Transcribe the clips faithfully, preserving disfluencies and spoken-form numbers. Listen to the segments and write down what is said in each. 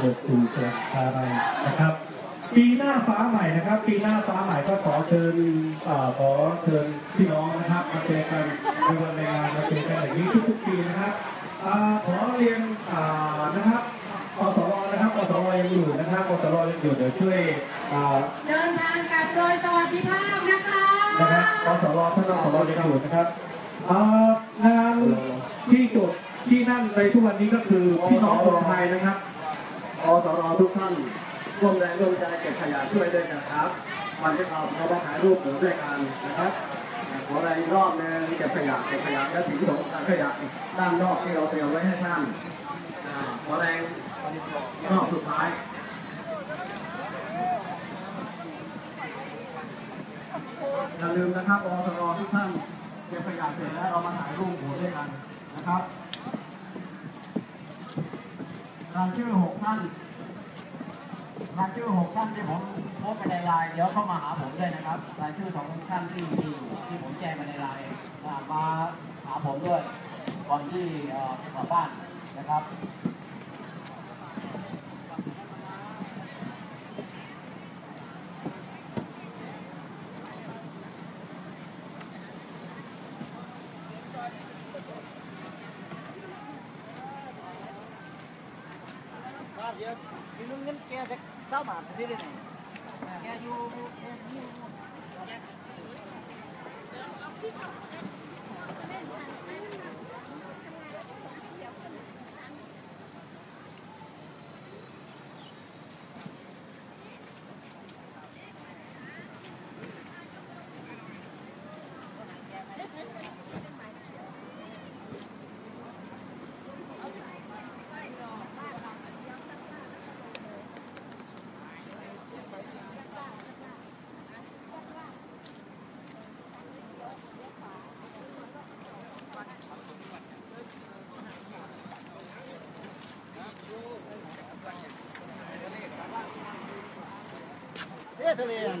เกิดสู่แสงตาได้นะครับปีหน้าฟ้าใหม่นะครับปีหน้าฟ้าใหม่ก็ขอเชิญขอเชิญพี่น้องนะครับมาเจอกันในวันในงานมาเจอกันอย่างนี้ทุกๆปีนะครับขอเรียนนะครับอสวนะครับอสวยังอยู่นะครับอสวยังอยู่เดี๋ยวช่วยเดินทางกลับโดยสวัสดิภาพนะคะนะครับอสวท่านอสวยังอยู่นะครับงานที่จบที่นั่นในทุกวันนี้ก็คือพี่น้องคนไทยนะครับอสวทุกท่านร่วมแรงร่วมใจเก็บขยะช่วยด้วยกันครับวันที่เราเรามาถ่ายรูปด้วยกันนะครับขออะไรรอบนึงเก็บขยะเก็บขยะและถึงถุงขยะด้านนอกที่เราเตรียมไว้ให้ท่านขออะไรรอบสุดท้ายอย่าลืมนะครับอสวทุกท่านเก็บขยะเสร็จแล้วเรามาถ่ายรูปด้วยกันนะครับรายชื่อหกท่านรายชื่อหกท่านที่ผมโพสไปในไลน์เดี๋ยวเข้ามาหาผมด้วยนะครับรายชื่อสองท่านที่มีที่ผมแจ้งไปในไลน์มาหาผมด้วยก่อนที่จะกลับบ้านนะครับเก้าบาทจะได้ได้ไหนแกอยู่แกอยู่Hãy subscribe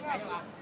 Thank you.